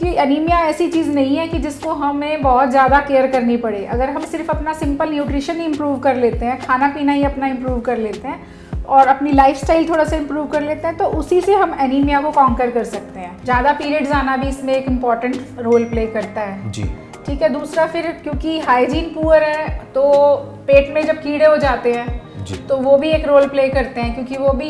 कि एनीमिया ऐसी चीज़ नहीं है कि जिसको हमें बहुत ज़्यादा केयर करनी पड़े। अगर हम सिर्फ अपना सिंपल न्यूट्रिशन ही इम्प्रूव कर लेते हैं, खाना पीना ही अपना इम्प्रूव कर लेते हैं और अपनी लाइफस्टाइल थोड़ा सा इम्प्रूव कर लेते हैं, तो उसी से हम एनीमिया को कॉन्कर कर सकते हैं। ज़्यादा पीरियड्स आना भी इसमें एक इम्पॉर्टेंट रोल प्ले करता है जी, ठीक है। दूसरा फिर क्योंकि हाइजीन पुअर है तो पेट में जब कीड़े हो जाते हैं तो वो भी एक रोल प्ले करते हैं, क्योंकि वो भी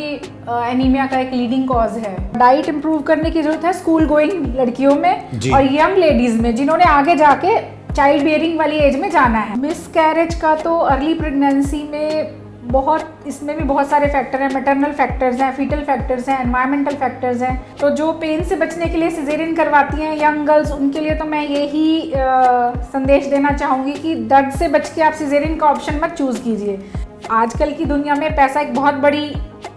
एनीमिया का एक लीडिंग कॉज है। डाइट इम्प्रूव करने की जरूरत है स्कूल गोइंग लड़कियों में और यंग लेडीज में, जिन्होंने आगे जाके चाइल्ड बियरिंग वाली एज में जाना है। मिस कैरेज का तो अर्ली प्रेगनेंसी में बहुत, इसमें भी बहुत सारे फैक्टर हैं। मैटरनल फैक्टर्स हैं, फीटल फैक्टर्स हैं, एनवायरमेंटल फैक्टर्स हैं। तो जो पेन से बचने के लिए सिजेरियन करवाती हैं यंग गर्ल्स, उनके लिए तो मैं यही संदेश देना चाहूँगी कि दर्द से बच के आप सिजेरियन का ऑप्शन मत चूज़ कीजिए। आजकल की दुनिया में पैसा एक बहुत बड़ी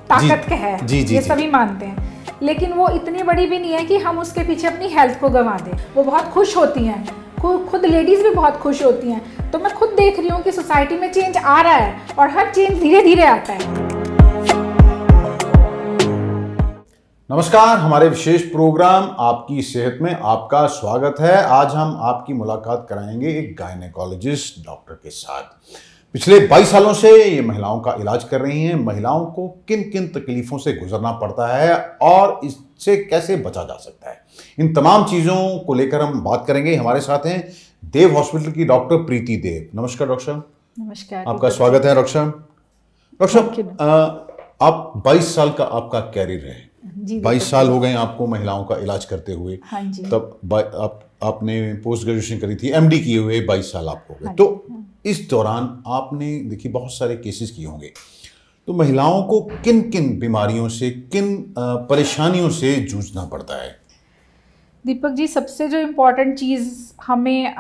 ताकत का है, ये सभी मानते हैं, लेकिन वो इतनी बड़ी भी नहीं है कि हम उसके पीछे अपनी हेल्थ को गंवा दें। वो बहुत खुश होती हैं, खुद लेडीज़ भी बहुत खुश होती हैं। तो मैं खुद देख रही हूँ कि सोसाइटी में चेंज आ रहा है और हर चेंज धीरे धीरे आता है। नमस्कार, हमारे विशेष प्रोग्राम आपकी सेहत में आपका स्वागत है। आज हम आपकी मुलाकात कराएंगे एक गायनेकोलॉजिस्ट डॉक्टर के साथ। पिछले 22 सालों से ये महिलाओं का इलाज कर रही हैं। महिलाओं को किन किन तकलीफ़ों से गुजरना पड़ता है और इससे कैसे बचा जा सकता है, इन तमाम चीज़ों को लेकर हम बात करेंगे। हमारे साथ हैं देव हॉस्पिटल की डॉक्टर प्रीति देव। नमस्कार डॉक्टर साहब। नमस्कार, आपका स्वागत है डॉक्टर साहब। डॉक्टर साहब, आप 22 साल का आपका कैरियर है जी, 22 साल हो गए आपको महिलाओं का इलाज करते हुए। हाँ जी। तब आपने पोस्ट ग्रेजुएशन करी थी, एमडी किए हुए 22 साल आप हो गए। तो इस दौरान आपने देखिए बहुत सारे केसेस किए होंगे, तो महिलाओं को किन किन बीमारियों से, किन परेशानियों से जूझना पड़ता है? दीपक जी, सबसे जो इम्पोर्टेंट चीज़ हमें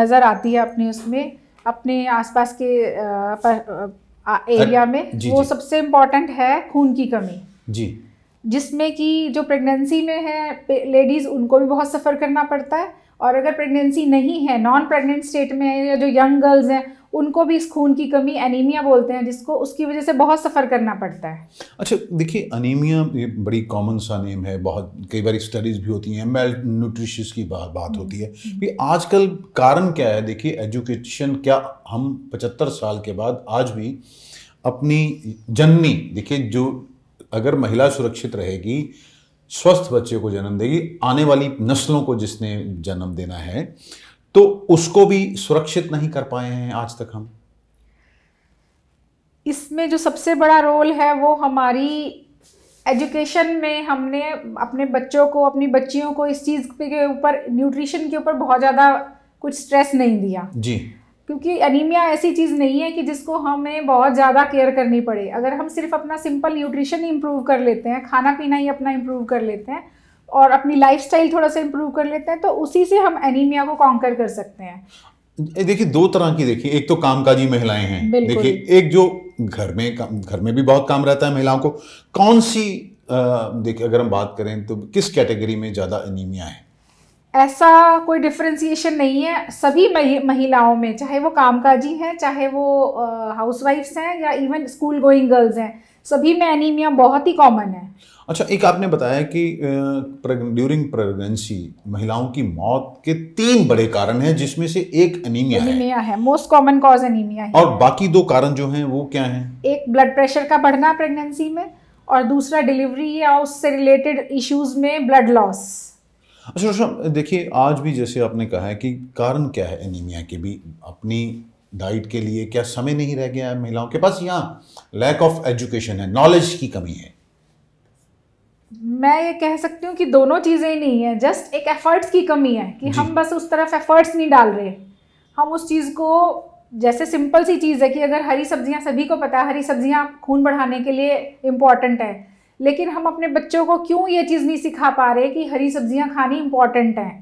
नज़र आती है अपने उसमें, अपने आसपास के एरिया में, वो सबसे इम्पोर्टेंट है खून की कमी जी, जिसमें कि जो प्रेगनेंसी में है लेडीज़ उनको भी बहुत सफ़र करना पड़ता है, और अगर प्रेगनेंसी नहीं है, नॉन प्रेगनेंट स्टेट में है, या जो यंग गर्ल्स हैं उनको भी इस खून की कमी, एनीमिया बोलते हैं जिसको, उसकी वजह से बहुत सफ़र करना पड़ता है। अच्छा, देखिए एनीमिया ये बड़ी कॉमन सा नेम है, बहुत कई बार स्टडीज़ भी होती हैं, मेल न्यूट्रिशंस की बात होती है। भी आजकल कारण क्या है? देखिए एजुकेशन, क्या हम 75 साल के बाद आज भी अपनी जननी, देखिए जो अगर महिला सुरक्षित रहेगी, स्वस्थ बच्चे को जन्म देगी, आने वाली नस्लों को जिसने जन्म देना है, तो उसको भी सुरक्षित नहीं कर पाए हैं आज तक हम। इसमें जो सबसे बड़ा रोल है वो हमारी एजुकेशन में, हमने अपने बच्चों को, अपनी बच्चियों को इस चीज़ के ऊपर, न्यूट्रिशन के ऊपर बहुत ज़्यादा कुछ स्ट्रेस नहीं दिया जी, क्योंकि एनीमिया ऐसी चीज़ नहीं है कि जिसको हमें बहुत ज़्यादा केयर करनी पड़े। अगर हम सिर्फ अपना सिंपल न्यूट्रिशन ही इम्प्रूव कर लेते हैं, खाना पीना ही अपना इम्प्रूव कर लेते हैं और अपनी लाइफस्टाइल थोड़ा सा इम्प्रूव कर लेते हैं, तो उसी से हम एनीमिया को कॉन्कर कर सकते हैं। देखिए दो तरह की, देखिए एक तो कामकाजी महिलाएं हैं, देखिए एक जो घर में भी बहुत काम रहता है महिलाओं को। कौन सी देखिए अगर हम बात करें तो किस कैटेगरी में ज़्यादा एनीमिया है? ऐसा कोई डिफ्रेंसिएशन नहीं है, सभी महिलाओं में, चाहे वो कामकाजी हैं, चाहे वो हाउसवाइफ्स हैं, या इवन स्कूल गोइंग गर्ल्स हैं, सभी में एनीमिया बहुत ही कॉमन है। अच्छा, एक आपने बताया कि ड्यूरिंग प्रेगनेंसी महिलाओं की मौत के 3 बड़े कारण हैं, जिसमें से एक एनीमिया है, मोस्ट कॉमन कॉज एनीमिया है। और बाकी 2 कारण जो हैं वो क्या हैं? एक ब्लड प्रेशर का बढ़ना प्रेगनेंसी में, और दूसरा डिलीवरी या उससे रिलेटेड इश्यूज में ब्लड लॉस। अच्छा डॉक्टर, देखिए आज भी जैसे आपने कहा है कि कारण क्या है एनीमिया के, भी अपनी डाइट के लिए क्या समय नहीं रह गया है महिलाओं के पास, या लैक ऑफ एजुकेशन है, नॉलेज की कमी है? मैं ये कह सकती हूँ कि दोनों चीज़ें नहीं है, जस्ट एक एफर्ट्स की कमी है कि हम बस उस तरफ एफर्ट्स नहीं डाल रहे। हम उस चीज़ को, जैसे सिंपल सी चीज़ है कि अगर हरी सब्जियाँ, सभी को पता है हरी सब्जियाँ खून बढ़ाने के लिए इम्पॉर्टेंट है, लेकिन हम अपने बच्चों को क्यों ये चीज़ नहीं सिखा पा रहे कि हरी सब्जियां खानी इम्पॉर्टेंट हैं,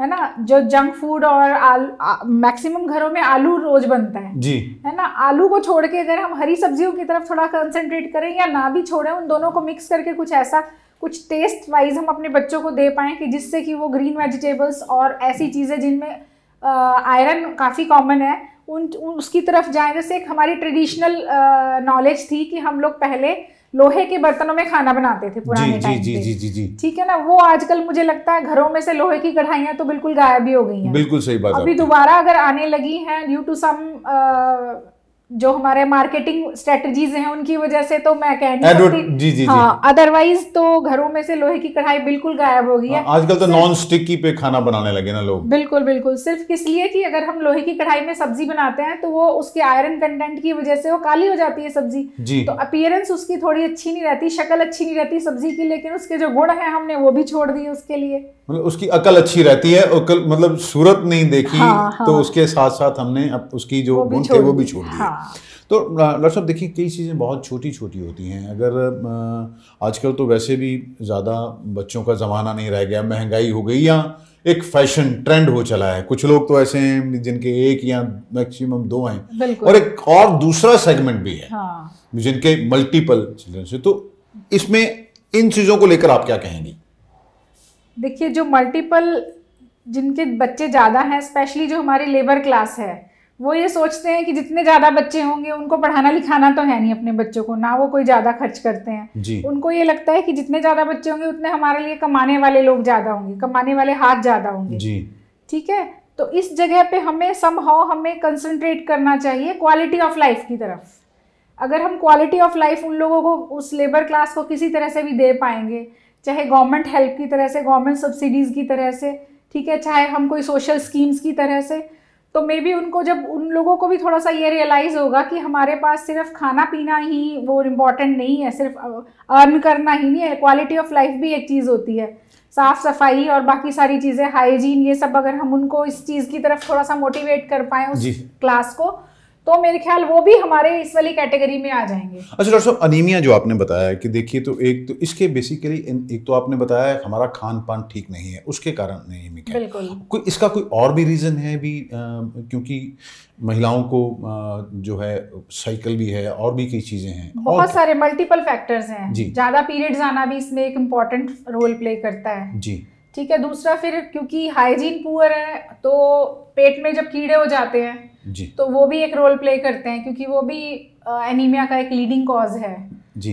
है ना। जो जंक फूड और मैक्सिमम घरों में आलू रोज बनता है जी, है ना। आलू को छोड़ के अगर हम हरी सब्जियों की तरफ थोड़ा कंसंट्रेट करें, या ना भी छोड़ें, उन दोनों को मिक्स करके कुछ ऐसा, कुछ टेस्ट वाइज हम अपने बच्चों को दे पाएँ कि जिससे कि वो ग्रीन वेजिटेबल्स और ऐसी चीज़ें जिनमें आयरन काफ़ी कॉमन है, उसकी तरफ जाएँ। जैसे एक हमारी ट्रेडिशनल नॉलेज थी कि हम लोग पहले लोहे के बर्तनों में खाना बनाते थे पुराने टाइम पे, ठीक है ना। वो आजकल मुझे लगता है घरों में से लोहे की कढ़ाइयां तो बिल्कुल गायब ही हो गई हैं। बिल्कुल सही बात। अभी दोबारा अगर आने लगी हैं ड्यू टू सम जो हमारे मार्केटिंग स्ट्रेटजीज हैं उनकी वजह से, तो मैं कह नहीं सकती, अदरवाइज तो घरों में से लोहे की कढ़ाई बिल्कुल गायब हो गई है। आजकल तो नॉन स्टिकी पे खाना बनाने लगे ना लोग। बिल्कुल बिल्कुल, सिर्फ इसलिए कि अगर हम लोहे की कढ़ाई में सब्जी बनाते हैं तो वो उसके आयरन कंटेंट की वजह से वो काली हो जाती है सब्जी, तो अपीयरेंस उसकी थोड़ी अच्छी नहीं रहती, शक्ल अच्छी नहीं रहती सब्जी की, लेकिन उसके जो गुण है हमने वो भी छोड़ दिए उसके लिए। मतलब उसकी अकल अच्छी रहती है, अकल मतलब सूरत नहीं देखी, तो उसके साथ साथ हमने उसकी जो गुण थे वो भी छोड़ दिए। तो डॉक्टर साहब देखिए, कई चीज़ें बहुत छोटी छोटी होती हैं। अगर आजकल तो वैसे भी ज़्यादा बच्चों का ज़माना नहीं रह गया, महंगाई हो गई या एक फैशन ट्रेंड हो चला है। कुछ लोग तो ऐसे हैं जिनके एक या मैक्सिमम दो हैं, और एक और दूसरा सेगमेंट भी है जिनके मल्टीपल चिल्ड्रन से, तो इसमें इन चीज़ों को लेकर आप क्या कहेंगी? देखिए, जो मल्टीपल जिनके बच्चे ज़्यादा हैं, स्पेशली जो हमारी लेबर क्लास है, वो ये सोचते हैं कि जितने ज़्यादा बच्चे होंगे उनको पढ़ाना लिखाना तो है नहीं अपने बच्चों को, ना वो कोई ज़्यादा खर्च करते हैं। उनको ये लगता है कि जितने ज़्यादा बच्चे होंगे उतने हमारे लिए कमाने वाले लोग ज़्यादा होंगे, कमाने वाले हाथ ज़्यादा होंगे, ठीक है। तो इस जगह पे हमें समहाउ हमें कंसंट्रेट करना चाहिए क्वालिटी ऑफ लाइफ की तरफ। अगर हम क्वालिटी ऑफ लाइफ उन लोगों को, उस लेबर क्लास को किसी तरह से भी दे पाएंगे, चाहे गवर्नमेंट हेल्प की तरह से, गवर्नमेंट सब्सिडीज़ की तरह से, ठीक है, चाहे हम कोई सोशल स्कीम्स की तरह से, तो मे बी उनको, जब उन लोगों को भी थोड़ा सा ये रियलाइज़ होगा कि हमारे पास सिर्फ खाना पीना ही वो इम्पॉर्टेंट नहीं है, सिर्फ अर्न करना ही नहीं है, क्वालिटी ऑफ लाइफ भी एक चीज़ होती है, साफ़ सफाई और बाकी सारी चीज़ें, हाइजीन, ये सब। अगर हम उनको इस चीज़ की तरफ थोड़ा सा मोटिवेट कर पाएँ उस क्लास को, तो मेरे ख्याल वो भी हमारे इस वाली कैटेगरी में आ जाएंगे। अच्छा डॉक्टर साहब, अनीमिया जो आपने बताया है कि देखिए, तो एक तो इसके बेसिकली, एक तो आपने बताया हमारा खान पान ठीक नहीं है, उसके कारण अनीमिक है, कोई इसका कोई और भी रीज़न है भी, क्योंकि महिलाओं को जो है साइकिल भी है और भी कई चीज़ें हैं, बहुत सारे मल्टीपल फैक्टर्स हैं। ज़्यादा पीरियड्स आना भी इसमें एक इम्पॉर्टेंट रोल प्ले करता है, जी ठीक है। दूसरा फिर क्योंकि हाइजीन पुअर है, तो पेट में जब कीड़े हो जाते हैं जी, तो वो भी एक रोल प्ले करते हैं, क्योंकि वो भी एनीमिया का एक लीडिंग कॉज है जी।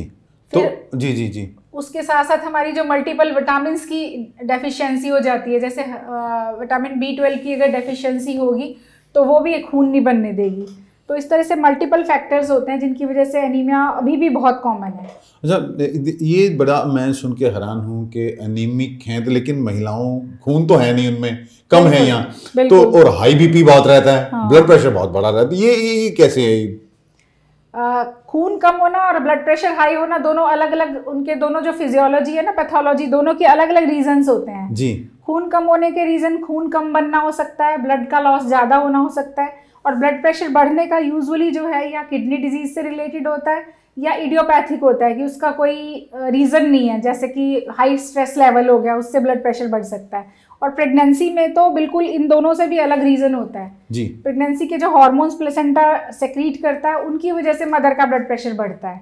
तो जी जी जी, उसके साथ साथ हमारी जो मल्टीपल विटामिन की डेफिशिएंसी हो जाती है, जैसे विटामिन B12 की अगर डेफिशिएंसी होगी तो वो भी एक खून नहीं बनने देगी। तो इस तरह से मल्टीपल फैक्टर्स होते हैं जिनकी वजह से एनीमिया अभी भी बहुत कॉमन है। अच्छा, ये बड़ा मैं सुन के हैरान हूँ कि एनीमिक हैं तो, लेकिन महिलाओं, खून तो है नहीं उनमें, कम है यहाँ तो, और हाई बीपी बहुत रहता है, ब्लड प्रेशर बहुत बढ़ा रहता है, ये कैसे है? खून कम होना और ब्लड प्रेशर हाई होना दोनों अलग अलग, उनके दोनों जो फिजियोलॉजी है ना, पैथोलॉजी, दोनों के अलग अलग रीजंस होते हैं जी। खून कम होने के रीज़न खून कम बनना हो सकता है, ब्लड का लॉस ज़्यादा होना हो सकता है, और ब्लड प्रेशर बढ़ने का यूजुअली जो है या किडनी डिजीज से रिलेटेड होता है या इडियोपैथिक होता है कि उसका कोई रीज़न नहीं है, जैसे कि हाई स्ट्रेस लेवल हो गया, उससे ब्लड प्रेशर बढ़ सकता है। और प्रेगनेंसी में तो बिल्कुल इन दोनों से भी अलग रीज़न होता है जी। प्रेगनेंसी के जो हार्मोन्स प्लेसेंटा सेक्रीट करता है, उनकी वजह से मदर का ब्लड प्रेशर बढ़ता है।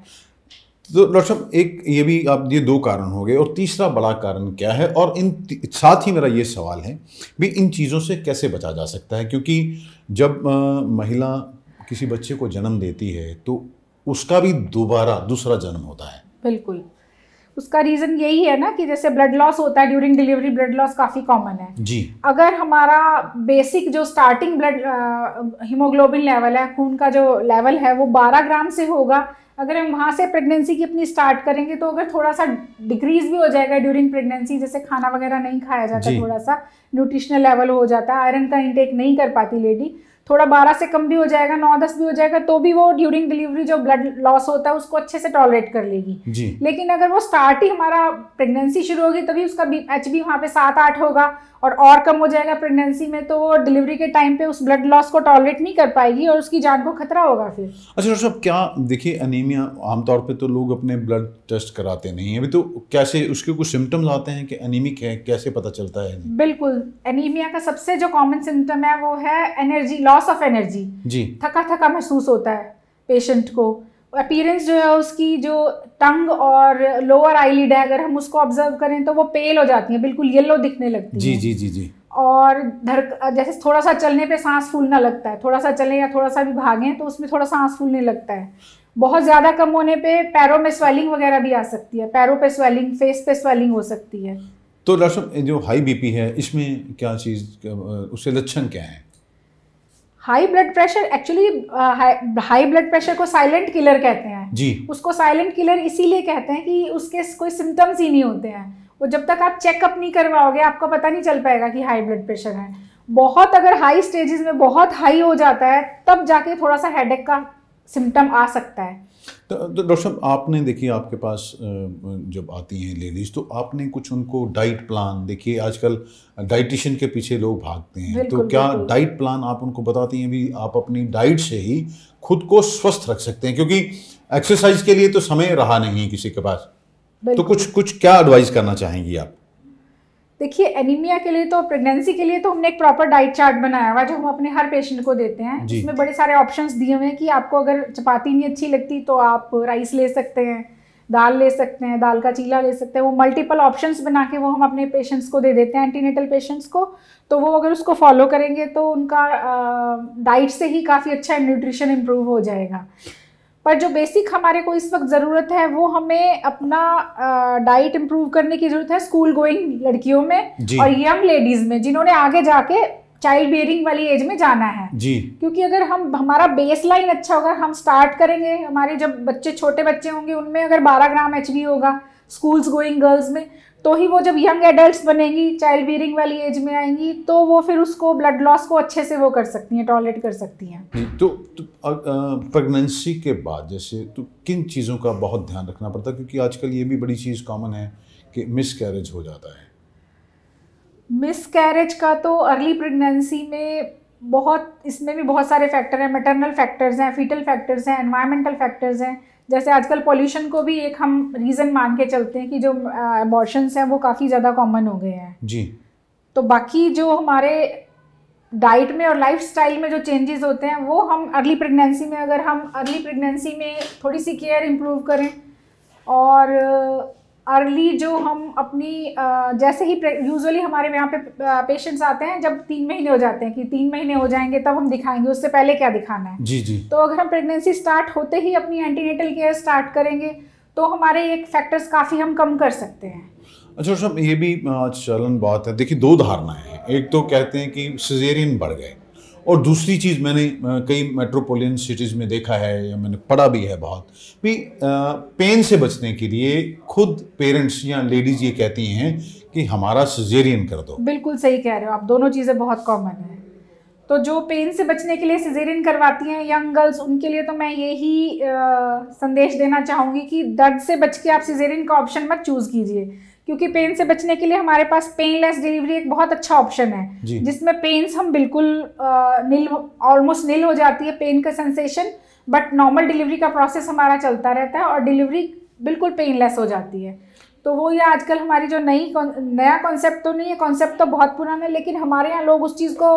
तो डॉक्टर साहब, एक ये भी आप, ये दो कारण हो गए, और तीसरा बड़ा कारण क्या है? और इन साथ ही मेरा ये सवाल है भी, इन चीज़ों से कैसे बचा जा सकता है? क्योंकि जब महिला किसी बच्चे को जन्म देती है तो उसका भी दोबारा दूसरा जन्म होता है। बिल्कुल, उसका रीज़न यही है ना कि जैसे ब्लड लॉस होता है ड्यूरिंग डिलीवरी, ब्लड लॉस काफ़ी कॉमन है जी। अगर हमारा बेसिक जो स्टार्टिंग ब्लड हीमोग्लोबिन लेवल है, खून का जो लेवल है, वो 12 ग्राम से होगा, अगर हम वहाँ से प्रेगनेंसी की अपनी स्टार्ट करेंगे तो अगर थोड़ा सा डिक्रीज़ भी हो जाएगा ड्यूरिंग प्रेगनेंसी, जैसे खाना वगैरह नहीं खाया जाता, थोड़ा सा न्यूट्रिशनल लेवल हो जाता है, आयरन का इंटेक नहीं कर पाती लेडी, थोड़ा 12 से कम भी हो जाएगा, 9-10 भी हो जाएगा, तो भी वो ड्यूरिंग डिलीवरी जो ब्लड लॉस होता है उसको अच्छे से टॉलरेट कर लेगी जी। लेकिन अगर वो स्टार्ट ही, हमारा प्रेगनेंसी शुरू होगी तभी उसका HB वहाँ पे 7-8 होगा और कम हो जाएगा प्रेगनेंसी में, तो वो डिलीवरी के टाइम पे उस ब्लड लॉस को टॉलरेट नहीं कर पाएगी और उसकी जान को खतरा होगा फिर। अच्छा डॉक्टर साहब, क्या देखिए एनीमिया आमतौर पर तो लोग अपने ब्लड टेस्ट कराते नहीं है, अभी तो कैसे उसके कुछ सिम्टम्स आते हैं कि एनीमिक है, कैसे पता चलता है? बिल्कुल, एनीमिया का सबसे जो कॉमन सिम्टम है वो है एनर्जी लॉस, ऑफ एनर्जी जी। थका महसूस होता है पेशेंट को, अपीयरेंस जो है उसकी, जो टंग और लोअर आईलिड है, अगर हम उसको ऑब्जर्व करें तो वो पेल हो जाती है, बिल्कुल येलो दिखने लगती है जी जी जी जी। और जैसे थोड़ा सा चलने पे सांस फूलना लगता है, थोड़ा सा चलें या थोड़ा सा भी भागें तो उसमें थोड़ा सांस फूलने लगता है। बहुत ज़्यादा कम होने पे पैरों में स्वेलिंग वगैरह भी आ सकती है, पैरों पे स्वेलिंग, फेस पे स्वेलिंग हो सकती है। तो डॉक्टर जो हाई बीपी है इसमें क्या चीज़, उससे लक्षण क्या है? High blood pressure, actually high blood pressure को साइलेंट किलर कहते हैं जी। उसको साइलेंट किलर इसीलिए कहते हैं कि उसके कोई सिम्टम्स ही नहीं होते हैं, वो जब तक आप चेकअप नहीं करवाओगे आपको पता नहीं चल पाएगा कि हाई ब्लड प्रेशर है। बहुत अगर हाई स्टेजेस में बहुत हाई हो जाता है तब जाके थोड़ा सा हेडेक का सिम्टम आ सकता है। तो डॉक्टर साहब आपने देखिए, आपके पास जब आती हैं लेडीज़ तो आपने कुछ उनको डाइट प्लान, देखिए आजकल डाइटिशियन के पीछे लोग भागते हैं, तो क्या डाइट प्लान आप उनको बताती हैं भी आप अपनी डाइट से ही खुद को स्वस्थ रख सकते हैं, क्योंकि एक्सरसाइज के लिए तो समय रहा नहीं है किसी के पास, तो कुछ क्या एडवाइस करना चाहेंगी आप? देखिए एनीमिया के लिए, तो प्रेगनेंसी के लिए तो हमने एक प्रॉपर डाइट चार्ट बनाया हुआ जो हम अपने हर पेशेंट को देते हैं। इसमें बड़े सारे ऑप्शंस दिए हुए हैं कि आपको अगर चपाती नहीं अच्छी लगती तो आप राइस ले सकते हैं, दाल ले सकते हैं, दाल का चीला ले सकते हैं। वो मल्टीपल ऑप्शंस बना के वो हम अपने पेशेंट्स को दे देते हैं, एंटीनेटल पेशेंट्स को। तो वो अगर उसको फॉलो करेंगे तो उनका डाइट से ही काफ़ी अच्छा न्यूट्रिशन इम्प्रूव हो जाएगा। पर जो बेसिक हमारे को इस वक्त ज़रूरत है वो हमें अपना डाइट इम्प्रूव करने की ज़रूरत है, स्कूल गोइंग लड़कियों में और यंग लेडीज़ में जिन्होंने आगे जाके चाइल्ड बेयरिंग वाली एज में जाना है जी। क्योंकि अगर हम हमारा बेस लाइन अच्छा होगा, हम स्टार्ट करेंगे, हमारे जब बच्चे छोटे बच्चे होंगे उनमें अगर 12 ग्राम HB होगा स्कूल्स गोइंग गर्ल्स में, तो ही वो जब यंग एडल्ट बनेंगी, चाइल्ड बेयरिंग वाली एज में आएंगी, तो वो फिर उसको ब्लड लॉस को अच्छे से वो कर सकती हैं, टॉलरेट कर सकती हैं। तो प्रेगनेंसी के बाद जैसे तो किन चीज़ों का बहुत ध्यान रखना पड़ता है, क्योंकि आजकल ये भी बड़ी चीज़ कॉमन है कि मिस कैरेज हो जाता है। मिस कैरेज का तो अर्ली प्रेगनेंसी में इसमें भी बहुत सारे फैक्टर हैं, मैटरनल फैक्टर्स हैं, फीटल फैक्टर्स हैं, एनवायरमेंटल फैक्टर्स हैं। जैसे आजकल पोल्यूशन को भी एक हम रीज़न मान के चलते हैं कि जो अबॉर्शंस हैं वो काफ़ी ज़्यादा कॉमन हो गए हैं जी। तो बाकी जो हमारे डाइट में और लाइफस्टाइल में जो चेंजेस होते हैं वो हम अर्ली प्रेगनेंसी में, अगर हम अर्ली प्रेगनेंसी में थोड़ी सी केयर इम्प्रूव करें और अर्ली जो हम अपनी जैसे ही यूजुअली हमारे यहाँ पे पेशेंट्स आते हैं जब 3 महीने हो जाते हैं कि 3 महीने हो जाएंगे तब हम दिखाएंगे, उससे पहले क्या दिखाना है जी। तो अगर हम प्रेगनेंसी स्टार्ट होते ही अपनी एंटीनेटल केयर स्टार्ट करेंगे तो हमारे ये फैक्टर्स काफ़ी हम कम कर सकते हैं। अच्छा साहब, ये भी आज चलन बात है, देखिए दो धारणाएँ हैं, एक तो कहते हैं कि सिजेरियन बढ़ गए और दूसरी चीज़ मैंने कई मेट्रोपोलियन सिटीज़ में देखा है या मैंने पढ़ा भी है बहुत भी, पेन से बचने के लिए खुद पेरेंट्स या लेडीज़ ये कहती हैं कि हमारा सिजेरियन कर दो। बिल्कुल सही कह रहे हो आप, दोनों चीज़ें बहुत कॉमन हैं। तो जो पेन से बचने के लिए सिजेरियन करवाती हैं यंग गर्ल्स, उनके लिए तो मैं यही संदेश देना चाहूँगी कि दर्द से बच के आप सिजेरियन का ऑप्शन मत चूज़ कीजिए, क्योंकि पेन से बचने के लिए हमारे पास पेनलेस डिलीवरी एक बहुत अच्छा ऑप्शन है जिसमें पेन्स हम बिल्कुल ऑलमोस्ट नील हो जाती है पेन का सेंसेशन, बट नॉर्मल डिलीवरी का प्रोसेस हमारा चलता रहता है और डिलीवरी बिल्कुल पेनलेस हो जाती है। तो वो ये आजकल हमारी जो नया कॉन्सेप्ट तो नहीं है, कॉन्सेप्ट तो बहुत पुराना है, लेकिन हमारे यहाँ लोग उस चीज़ को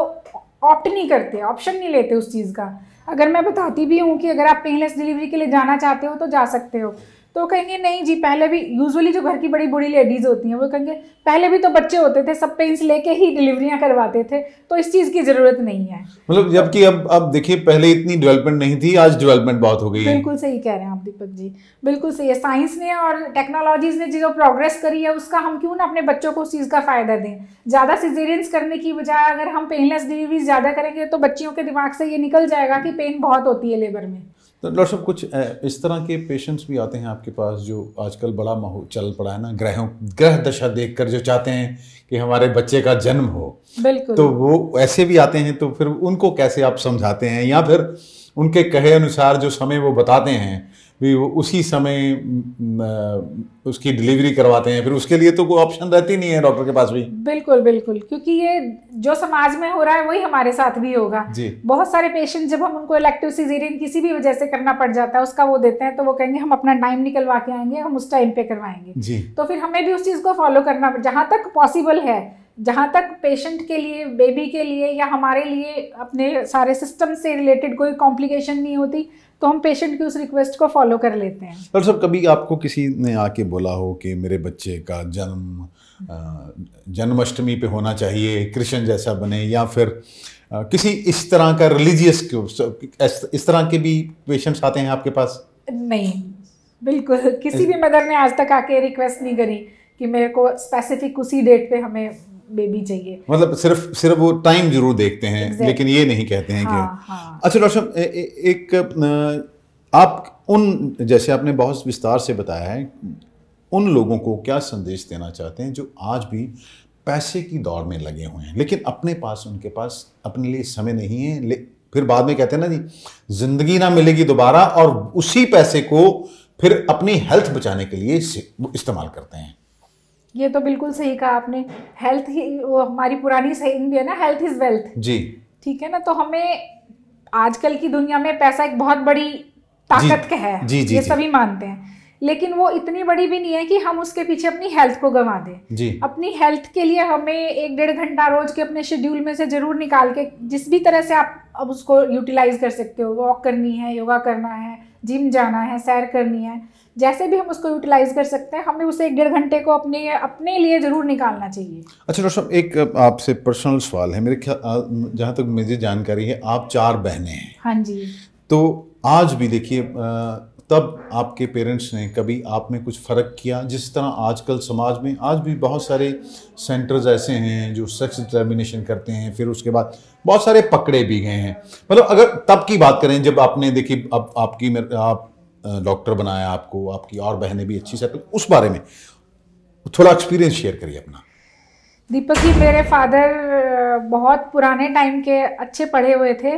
ऑप्ट नहीं करते, ऑप्शन नहीं लेते उस चीज़ का। अगर मैं बताती भी हूँ कि अगर आप पेनलेस डिलीवरी के लिए जाना चाहते हो तो जा सकते हो, तो कहेंगे नहीं जी, पहले भी यूजुअली जो घर की बड़ी बूढ़ी लेडीज़ होती हैं वो कहेंगे पहले भी तो बच्चे होते थे, सब पेन्स लेके ही डिलीवरियां करवाते थे, तो इस चीज़ की ज़रूरत नहीं है। मतलब जबकि अब देखिए पहले इतनी डेवलपमेंट नहीं थी, आज डेवलपमेंट बहुत हो गई है। बिल्कुल सही कह रहे हैं आप दीपक जी, बिल्कुल सही है। साइंस ने और टेक्नोलॉजीज़ ने जो प्रोग्रेस करी है उसका हम क्यों ना अपने बच्चों को उस चीज़ का फ़ायदा दें। ज़्यादा सिजेरियंस करने की बजाय अगर हम पेनलेस डिलीवरीज ज़्यादा करेंगे तो बच्चियों के दिमाग से ये निकल जाएगा कि पेन बहुत होती है लेबर में। तो डॉक्टर साहब कुछ इस तरह के पेशेंट्स भी आते हैं आपके पास जो आजकल बड़ा माहौल चल पड़ा है ना, ग्रह दशा देखकर जो चाहते हैं कि हमारे बच्चे का जन्म हो, बिल्कुल, तो वो ऐसे भी आते हैं, तो फिर उनको कैसे आप समझाते हैं या फिर उनके कहे अनुसार जो समय वो बताते हैं भी वो उसी समय उसकी डिलीवरी करवाते हैं, फिर उसके लिए तो कोई ऑप्शन रहती नहीं है डॉक्टर के पास भी। बिल्कुल बिल्कुल, क्योंकि ये जो समाज में हो रहा है वही हमारे साथ भी होगा जी। बहुत सारे पेशेंट जब हम उनको इलेक्टिव सिजेरियन किसी भी वजह से करना पड़ जाता है उसका वो देते हैं, तो वो कहेंगे हम अपना टाइम निकलवा के आएंगे, हम उस टाइम पे करवाएंगे जी। तो फिर हमें भी उस चीज़ को फॉलो करना, जहाँ तक पॉसिबल है जहाँ तक पेशेंट के लिए, बेबी के लिए या हमारे लिए अपने सारे सिस्टम से रिलेटेड कोई कॉम्प्लिकेशन नहीं होती तो हम पेशेंट की उस रिक्वेस्ट को फॉलो कर लेते हैं। डॉक्टर साहब, कभी आपको किसी ने आके बोला हो कि मेरे बच्चे का जन्माष्टमी पे होना चाहिए, कृष्ण जैसा बने, या फिर किसी इस तरह का रिलीजियस, इस तरह के भी पेशेंट्स आते हैं आपके पास? नहीं, बिल्कुल किसी भी मदर ने आज तक आके रिक्वेस्ट नहीं करी कि मेरे को स्पेसिफिक उसी डेट पे हमें बेबी चाहिए। मतलब सिर्फ वो टाइम जरूर देखते हैं, लेकिन ये नहीं कहते हैं कि अच्छा। डॉक्टर साहब, एक आप उन, जैसे आपने बहुत विस्तार से बताया है, उन लोगों को क्या संदेश देना चाहते हैं जो आज भी पैसे की दौड़ में लगे हुए हैं लेकिन उनके पास अपने लिए समय नहीं है, फिर बाद में कहते हैं ना जी जिंदगी ना मिलेगी दोबारा, और उसी पैसे को फिर अपनी हेल्थ बचाने के लिए इस्तेमाल करते हैं। ये तो बिल्कुल सही कहा आपने। हेल्थ ही, वो हमारी पुरानी सेइंग भी है ना, हेल्थ इज वेल्थ। जी ठीक है ना। तो हमें आजकल की दुनिया में पैसा एक बहुत बड़ी ताकत का है, ये सभी मानते हैं, लेकिन वो इतनी बड़ी भी नहीं है कि हम उसके पीछे अपनी हेल्थ को गंवा दें। अपनी हेल्थ के लिए हमें 1-1.5 घंटा रोज के अपने शेड्यूल में से जरूर निकाल के, जिस भी तरह से आप अब उसको यूटिलाइज कर सकते हो, वॉक करनी है, योगा करना है, जिम जाना है, सैर करनी है, जैसे भी हम उसको यूटिलाइज कर सकते हैं, हमें उसे 1-1.5 घंटे को अपने लिए जरूर निकालना चाहिए। अच्छा डॉक्टर साहब, एक आपसे पर्सनल सवाल है। मेरे ख्याल, जहाँ तक मुझे जानकारी है, आप 4 बहनें हैं। हाँ जी। तो आज भी देखिए, तब आपके पेरेंट्स ने कभी आप में कुछ फ़र्क किया, जिस तरह आजकल समाज में आज भी बहुत सारे सेंटर्स ऐसे हैं जो सेक्स डिटर्मिनेशन करते हैं, फिर उसके बाद बहुत सारे पकड़े भी गए हैं। मतलब अगर तब की बात करें जब आपने देखिए, अब आप डॉक्टर बनाया, आपको आपकी और बहनें भी अच्छी सेटल, उस बारे में थोड़ा एक्सपीरियंस शेयर करिए अपना। दीपक जी, मेरे फादर बहुत पुराने टाइम के अच्छे पढ़े हुए थे,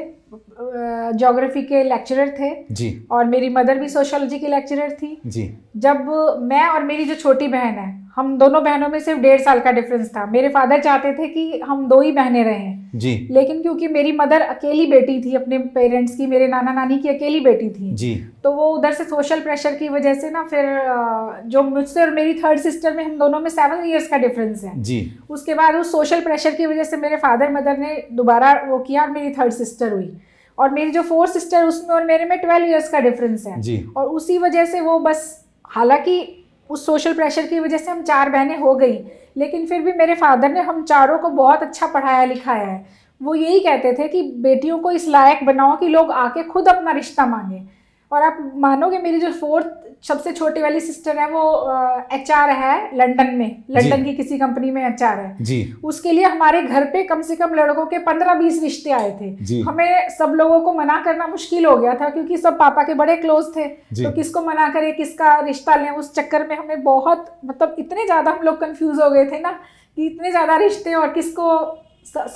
ज्योग्राफी के लेक्चरर थे जी, और मेरी मदर भी सोशियोलॉजी की लेक्चरर थी जी। जब मैं और मेरी जो छोटी बहन है, हम दोनों बहनों में सिर्फ 1.5 साल का डिफरेंस था। मेरे फादर चाहते थे कि हम 2 ही बहनें रहें जी, लेकिन क्योंकि मेरी मदर अकेली बेटी थी अपने पेरेंट्स की, मेरे नाना नानी की अकेली बेटी थी जी, तो वो उधर से सोशल प्रेशर की वजह से ना, फिर जो मुझसे और मेरी थर्ड सिस्टर में, हम दोनों में 7 ईयर्स का डिफरेंस है जी, उसके बाद उस सोशल प्रेशर की वजह से मेरे फादर मदर ने दोबारा वो किया और मेरी थर्ड सिस्टर हुई, और मेरी जो फोर्थ सिस्टर, उसमें और मेरे में 12 ईयर्स का डिफरेंस है जी, और उसी वजह से वो बस, हालांकि उस सोशल प्रेशर की वजह से हम 4 बहनें हो गई, लेकिन फिर भी मेरे फादर ने हम चारों को बहुत अच्छा पढ़ाया लिखाया है। वो यही कहते थे कि बेटियों को इस लायक बनाओ कि लोग आके खुद अपना रिश्ता मांगे। और आप मानोगे, मेरी जो फोर्थ सबसे छोटी वाली सिस्टर है, वो HR है लंदन में, लंदन की किसी कंपनी में HR है जी। उसके लिए हमारे घर पे कम से कम लड़कों के 15-20 रिश्ते आए थे। हमें सब लोगों को मना करना मुश्किल हो गया था, क्योंकि सब पापा के बड़े क्लोज थे, तो किसको मना करें, किसका रिश्ता लें, उस चक्कर में हमें बहुत, मतलब इतने ज़्यादा हम लोग कन्फ्यूज़ हो गए थे ना कि इतने ज़्यादा रिश्ते और किसको,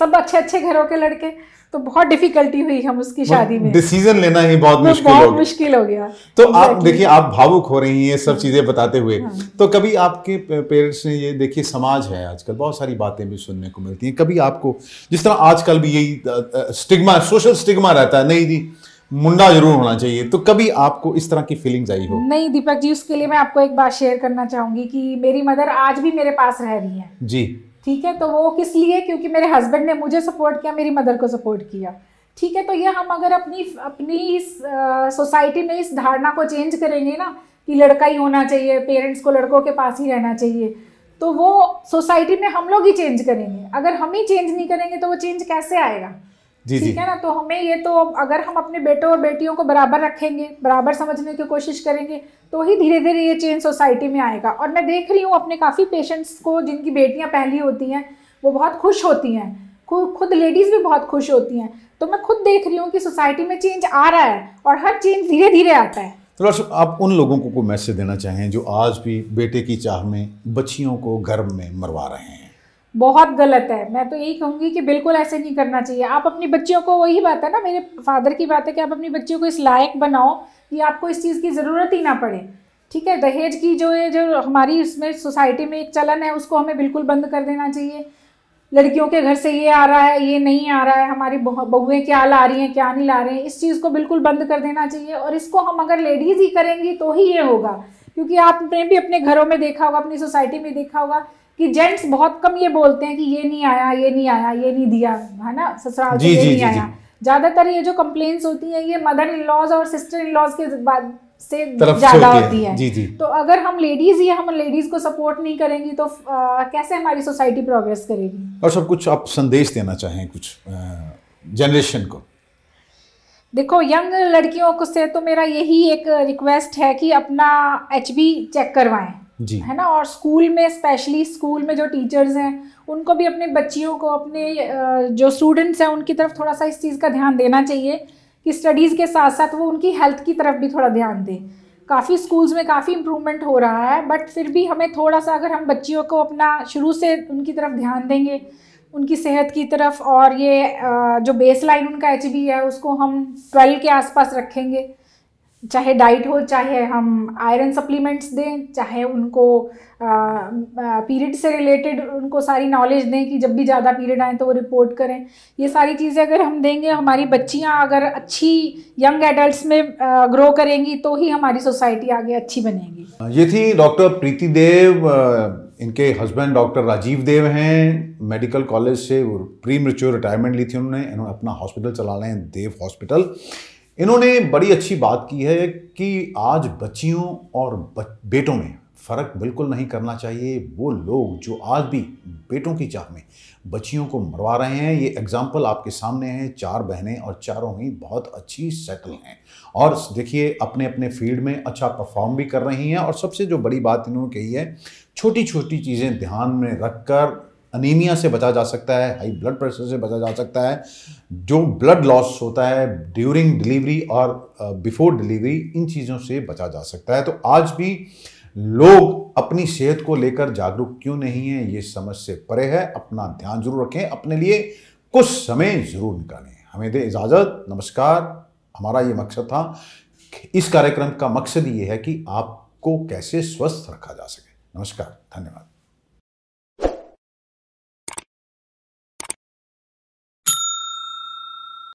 सब अच्छे अच्छे घरों के लड़के, तो बहुत डिफिकल्टी हुई हम उसकी शादी में, डिसीजन लेना ही बहुत मुश्किल हो गया। तो आप देखिए, आप भावुक हो रही हैं सब चीजें बताते हुए। हाँ। तो कभी आपके पेरेंट्स ने, ये देखिए समाज है आजकल, बहुत सारी बातें भी सुनने को मिलती हैं, कभी आपको, जिस तरह आजकल भी यही स्टिग्मा, सोशल स्टिग्मा रहता है, नहीं जी मुंडा जरूर होना चाहिए, तो कभी आपको इस तरह की फीलिंग्स आई हो? नहीं दीपक जी, उसके लिए मैं आपको एक बात शेयर करना चाहूंगी कि मेरी मदर आज भी मेरे पास रह रही है जी, ठीक है। तो वो किस लिए? क्योंकि मेरे हस्बैंड ने मुझे सपोर्ट किया, मेरी मदर को सपोर्ट किया, ठीक है। तो ये हम अगर अपनी इस सोसाइटी में इस धारणा को चेंज करेंगे ना कि लड़का ही होना चाहिए, पेरेंट्स को लड़कों के पास ही रहना चाहिए, तो वो सोसाइटी में हम लोग ही चेंज करेंगे। अगर हम ही चेंज नहीं करेंगे तो वो चेंज कैसे आएगा? ठीक है ना। तो हमें ये, तो अगर हम अपने बेटों और बेटियों को बराबर रखेंगे, बराबर समझने की कोशिश करेंगे, तो ही धीरे धीरे ये चेंज सोसाइटी में आएगा। और मैं देख रही हूँ अपने काफ़ी पेशेंट्स को जिनकी बेटियाँ पहली होती हैं, वो बहुत खुश होती हैं, खुद लेडीज़ भी बहुत खुश होती हैं। तो मैं खुद देख रही हूँ कि सोसाइटी में चेंज आ रहा है, और हर चेंज धीरे धीरे आता है। तो आप उन लोगों को कोई मैसेज देना चाहें जो आज भी बेटे की चाह में बच्चियों को गर्भ में मरवा रहे हैं? बहुत गलत है। मैं तो यही कहूँगी कि बिल्कुल ऐसे नहीं करना चाहिए। आप अपनी बच्चियों को, वही बात है ना, मेरे फादर की बात है कि आप अपनी बच्चियों को इस लायक बनाओ कि आपको इस चीज़ की ज़रूरत ही ना पड़े, ठीक है। दहेज की जो हमारी उसमें सोसाइटी में एक चलन है, उसको हमें बिल्कुल बंद कर देना चाहिए। लड़कियों के घर से ये आ रहा है, ये नहीं आ रहा है, हमारी बहुएँ क्या ला रही हैं, क्या नहीं ला रही हैं, इस चीज़ को बिल्कुल बंद कर देना चाहिए। और इसको हम अगर लेडीज़ ही करेंगी तो ही ये होगा, क्योंकि आपने भी अपने घरों में देखा होगा, अपनी सोसाइटी में देखा होगा कि जेंट्स बहुत कम ये बोलते हैं कि ये नहीं आया, ये नहीं आया, ये नहीं दिया, है ना, ससुराल से ये नहीं आया। ज्यादातर ये जो कंप्लेंट्स होती हैं ये मदर इन लॉज और सिस्टर इन लॉज के बाद से ज्यादा होती है। जी जी। तो अगर हम लेडीज या हम लेडीज को सपोर्ट नहीं करेंगी तो कैसे हमारी सोसाइटी प्रोग्रेस करेगी? और सब कुछ आप संदेश देना चाहें कुछ जनरेशन को? देखो, यंग लड़कियों को से तो मेरा यही एक रिक्वेस्ट है कि अपना एचबी चेक करवाएं, जी, है ना, और स्कूल में, स्पेशली स्कूल में जो टीचर्स हैं उनको भी अपने बच्चियों को, अपने जो स्टूडेंट्स हैं उनकी तरफ थोड़ा सा इस चीज़ का ध्यान देना चाहिए कि स्टडीज़ के साथ साथ वो उनकी हेल्थ की तरफ भी थोड़ा ध्यान दें। काफ़ी स्कूल्स में काफ़ी इम्प्रूवमेंट हो रहा है, बट फिर भी हमें थोड़ा सा, अगर हम बच्चियों को अपना शुरू से उनकी तरफ ध्यान देंगे, उनकी सेहत की तरफ, और ये जो बेस लाइन उनका एचबी है उसको हम 12 के आसपास रखेंगे, चाहे डाइट हो, चाहे हम आयरन सप्लीमेंट्स दें, चाहे उनको पीरियड से रिलेटेड उनको सारी नॉलेज दें कि जब भी ज़्यादा पीरियड आए तो वो रिपोर्ट करें। ये सारी चीज़ें अगर हम देंगे, हमारी बच्चियां अगर अच्छी यंग एडल्ट्स में ग्रो करेंगी तो ही हमारी सोसाइटी आगे अच्छी बनेगी। ये थी डॉक्टर प्रीति देव, इनके हस्बैंड डॉक्टर राजीव देव हैं, मेडिकल कॉलेज से वो प्री मेच्योर रिटायरमेंट ली थी उन्होंने, इन्होंने अपना हॉस्पिटल चला रहे हैं, देव हॉस्पिटल। इन्होंने बड़ी अच्छी बात की है कि आज बच्चियों और बेटों में फ़र्क बिल्कुल नहीं करना चाहिए। वो लोग जो आज भी बेटों की चाह में बच्चियों को मरवा रहे हैं, ये एग्जाम्पल आपके सामने हैं। चार बहनें और चारों ही बहुत अच्छी सेटल हैं और देखिए अपने अपने फील्ड में अच्छा परफॉर्म भी कर रही हैं। और सबसे जो बड़ी बात इन्होंने कही है, छोटी छोटी चीज़ें ध्यान में रखकर अनीमिया से बचा जा सकता है, हाई ब्लड प्रेशर से बचा जा सकता है, जो ब्लड लॉस होता है ड्यूरिंग डिलीवरी और बिफोर डिलीवरी, इन चीज़ों से बचा जा सकता है। तो आज भी लोग अपनी सेहत को लेकर जागरूक क्यों नहीं है, ये समझ से परे है। अपना ध्यान जरूर रखें, अपने लिए कुछ समय ज़रूर निकालें। हमें दे इजाज़त, नमस्कार। हमारा ये मकसद था, इस कार्यक्रम का मकसद ये है कि आपको कैसे स्वस्थ रखा जा सके। नमस्कार, धन्यवाद।